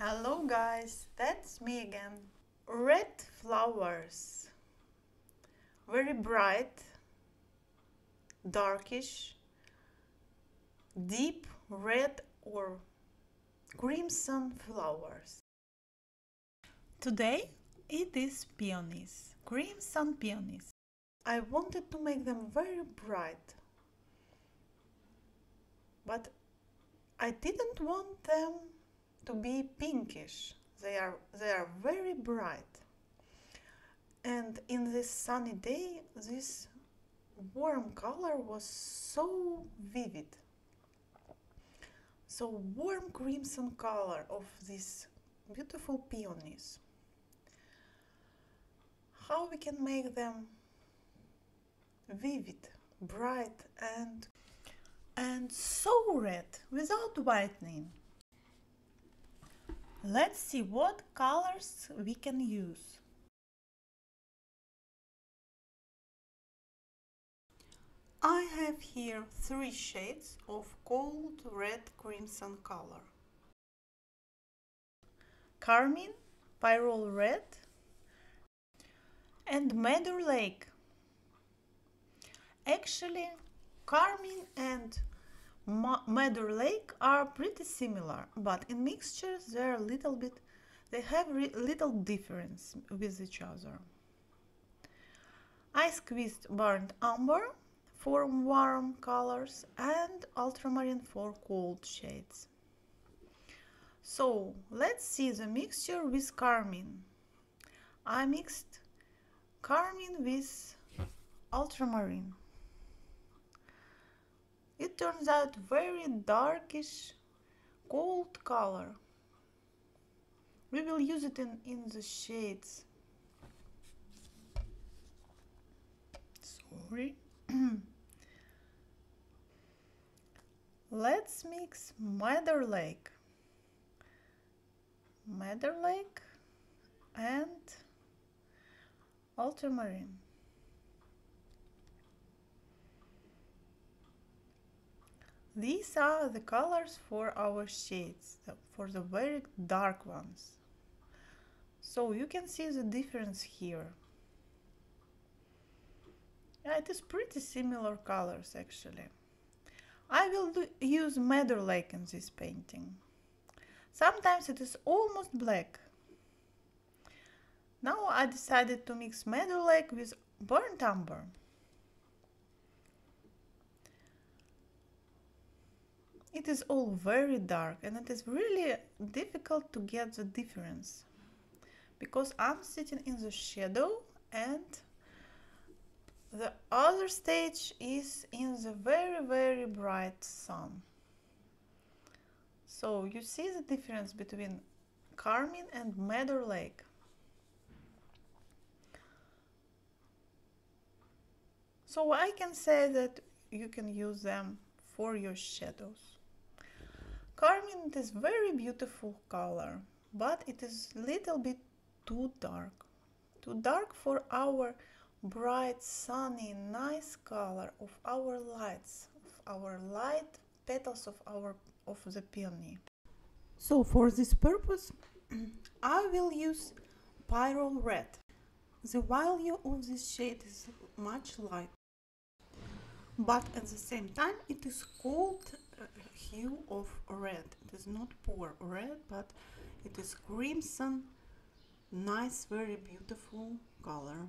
Hello guys, that's me again. Red flowers, very bright, darkish, deep red or crimson flowers. Today it is peonies, crimson peonies. I wanted to make them very bright, but I didn't want them to be pinkish. They are very bright, and in this sunny day this warm color was so vivid. So warm crimson color of these beautiful peonies. How we can make them vivid, bright and so red without whitening. Let's see what colors we can use. I have here 3 shades of cold red crimson color. Carmine, pyrrole red and madder lake. Actually, carmine and madder lake are pretty similar, but in mixtures they're a little bit, they have little difference with each other. I squeezed burnt umber for warm colors and ultramarine for cold shades. So let's see the mixture with carmine. I mixed carmine with ultramarine. It turns out very darkish, cold color. We will use it in the shades. Sorry. Let's mix madder lake. Madder lake and ultramarine. These are the colors for our shades, for the very dark ones. So you can see the difference here. Yeah, it is pretty similar colors actually. I will use madder lake in this painting. Sometimes it is almost black. Now I decided to mix madder lake with burnt umber. It is all very dark and it is really difficult to get the difference because I'm sitting in the shadow and the other stage is in the very bright sun. So you see the difference between carmine and madder lake. So I can say that you can use them for your shadows. Carmine is very beautiful color, but it is a little bit too dark for our bright, sunny, nice color of our lights, of our light petals of the peony. So for this purpose, I will use pyrrole red. The value of this shade is much lighter, but at the same time it is cold hue of red. It is not poor red, but it is crimson, nice, very beautiful color,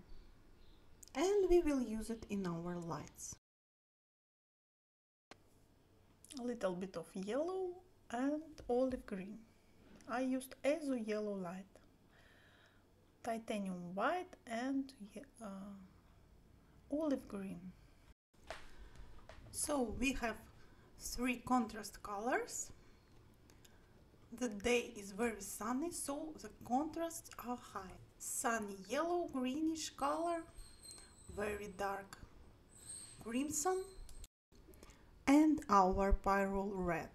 and we will use it in our lights. A little bit of yellow and olive green. I used azo yellow light, titanium white and olive green. So we have 3 contrast colors. The day is very sunny, so the contrasts are high. Sunny yellow greenish color, very dark crimson, and our pyrrole red.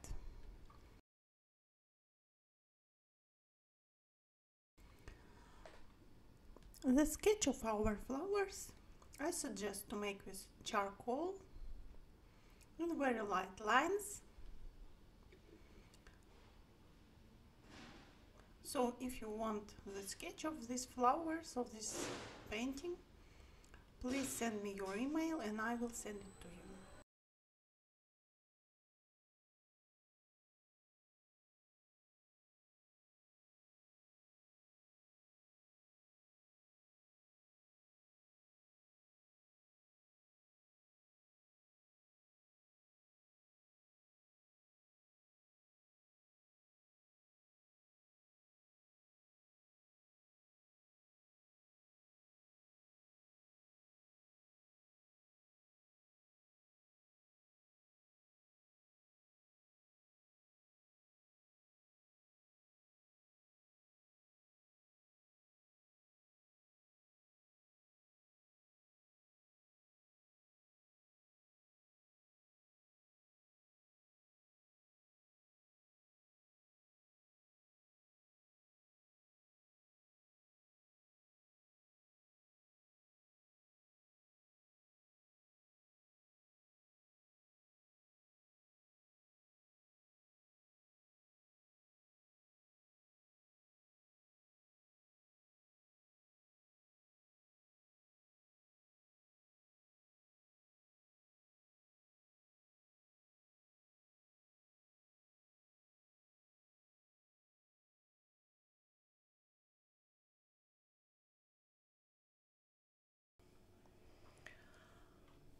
The sketch of our flowers I suggest to make with charcoal in very light lines. So if you want the sketch of these flowers, of this painting, please send me your email and I will send it to you.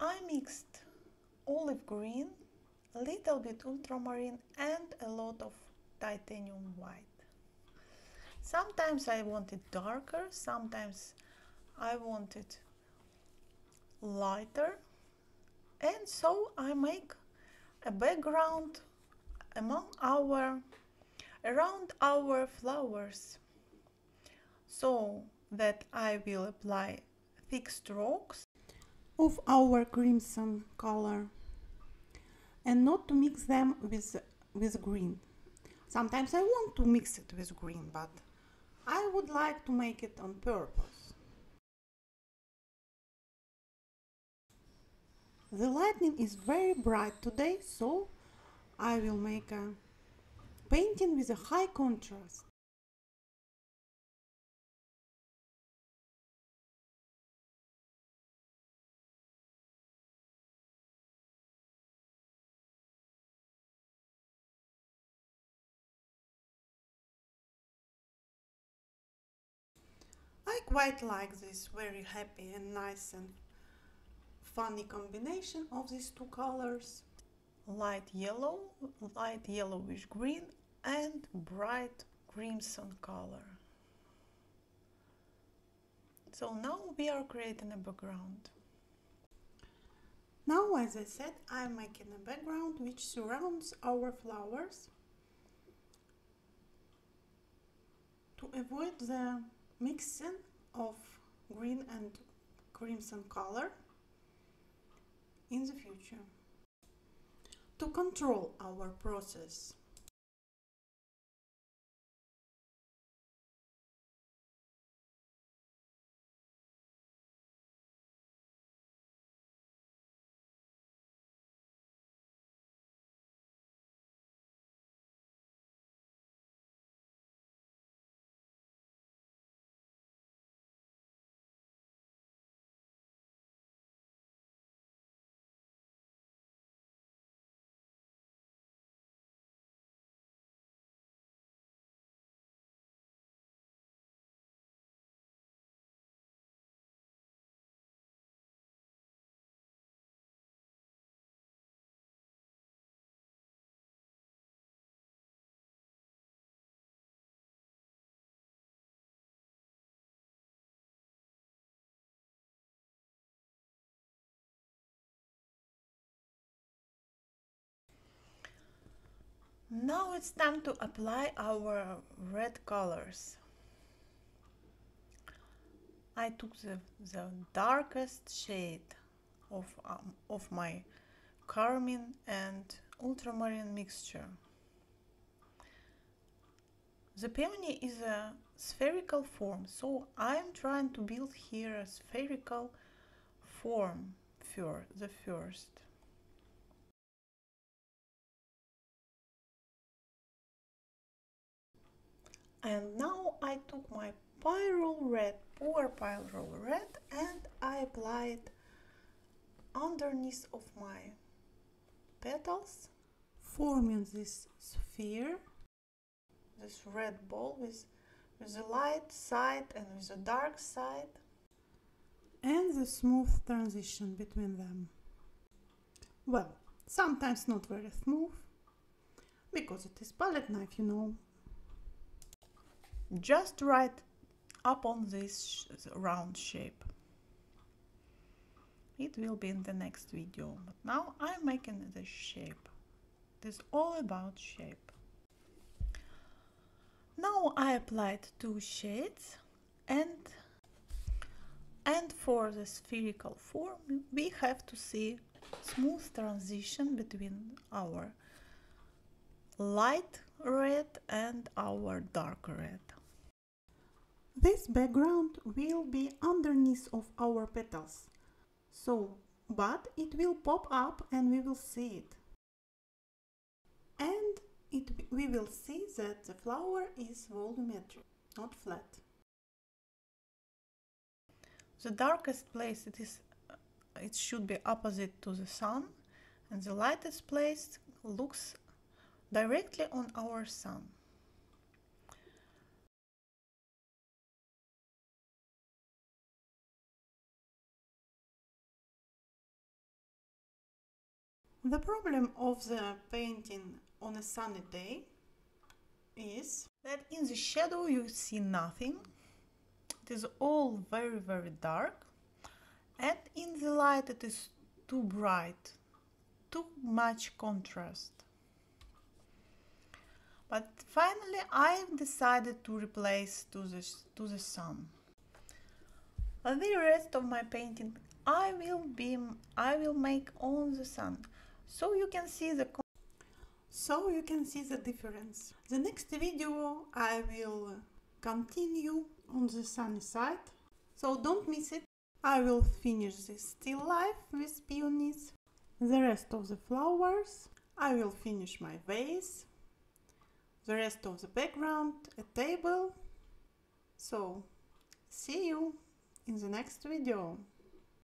I mixed olive green, a little bit ultramarine and a lot of titanium white. Sometimes I want it darker, sometimes I want it lighter, and so I make a background around our flowers, so that I will apply thick strokes of our crimson color and not to mix them with green. Sometimes I want to mix it with green, but I would like to make it on purpose. The lightning is very bright today, so I will make a painting with a high contrast. I quite like this very happy and nice and funny combination of these two colors. Light yellow, light yellowish green and bright crimson color. So now we are creating a background. Now, as I said, I'm making a background which surrounds our flowers to avoid the mixing of green and crimson color in the future. To control our process, now it's time to apply our red colors. I took the darkest shade of my carmine and ultramarine mixture. The peony is a spherical form, so I'm trying to build here a spherical form for the first. And now I took my pyrrole red, poor pyrrole red, and I apply it underneath of my petals, forming this sphere, this red ball with a light side and with a dark side, and the smooth transition between them. Well, sometimes not very smooth, because it is palette knife, you know. Just right up on this round shape. It will be in the next video, but now I'm making this shape. It is all about shape. Now I applied two shades, and for the spherical form we have to see smooth transition between our light red and our dark red. This background will be underneath of our petals, so but it will pop up and we will see it, and we will see that the flower is volumetric, not flat. The darkest place it should be opposite to the sun, and the lightest place looks directly on our sun. The problem of the painting on a sunny day is that in the shadow you see nothing. It is all very, very dark, and in the light it is too bright, too much contrast. But finally I decided to replace to the sun. The rest of my painting I will make on the sun, so you can see the difference. The next video I will continue on the sunny side, so don't miss it. I will finish this still life with peonies, the rest of the flowers, I will finish my vase, the rest of the background, a table. So, see you in the next video.